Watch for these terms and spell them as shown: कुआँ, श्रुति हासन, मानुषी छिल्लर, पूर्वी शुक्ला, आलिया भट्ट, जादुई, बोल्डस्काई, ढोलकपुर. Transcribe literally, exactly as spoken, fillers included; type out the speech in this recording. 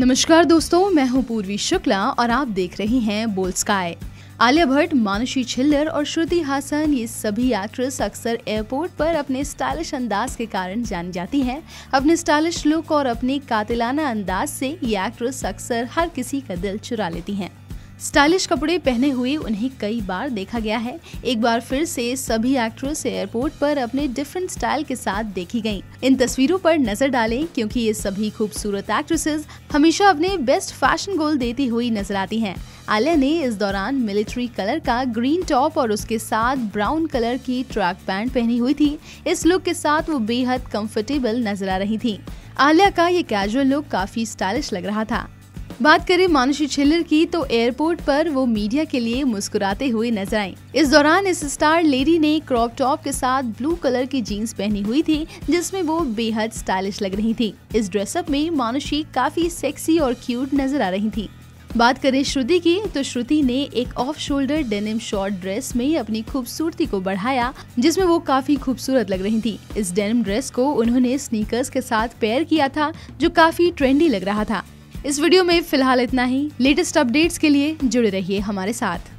नमस्कार दोस्तों, मैं हूं पूर्वी शुक्ला और आप देख रही हैं बोल्डस्काई। आलिया भट्ट, मानुषी छिल्लर और श्रुति हासन ये सभी एक्ट्रेस अक्सर एयरपोर्ट पर अपने स्टाइलिश अंदाज के कारण जानी जाती हैं। अपने स्टाइलिश लुक और अपने कातिलाना अंदाज से ये एक्ट्रेस अक्सर हर किसी का दिल चुरा लेती हैं। स्टाइलिश कपड़े पहने हुए उन्हें कई बार देखा गया है। एक बार फिर से सभी एक्ट्रेस एयरपोर्ट पर अपने डिफरेंट स्टाइल के साथ देखी गईं। इन तस्वीरों पर नजर डालें क्योंकि ये सभी खूबसूरत एक्ट्रेसेस हमेशा अपने बेस्ट फैशन गोल देती हुई नजर आती हैं। आलिया ने इस दौरान मिलिट्री कलर का ग्रीन टॉप और उसके साथ ब्राउन कलर की ट्रैक पैंट पहनी हुई थी। इस लुक के साथ वो बेहद कंफर्टेबल नजर आ रही थी। आलिया का ये कैजुअल लुक काफी स्टाइलिश लग रहा था। बात करें मानुषी छिल्लर की तो एयरपोर्ट पर वो मीडिया के लिए मुस्कुराते हुए नजर आईं। इस दौरान इस स्टार लेडी ने क्रॉप टॉप के साथ ब्लू कलर की जीन्स पहनी हुई थी, जिसमें वो बेहद स्टाइलिश लग रही थी। इस ड्रेसअप में मानुषी काफी सेक्सी और क्यूट नजर आ रही थी। बात करें श्रुति की तो श्रुति ने एक off shoulder denim short dress में अपनी खूबसूरती को बढ़ाया, जिसमें वो काफी खूबसूरत लग रही थी। इस डेनिम ड्रेस को उन्होंने स्नीकर्स के साथ पेयर किया था, जो काफी ट्रेंडी लग रहा था। इस वीडियो में फिलहाल इतना ही। लेटेस्ट अपडेट्स के लिए जुड़े रहिए हमारे साथ।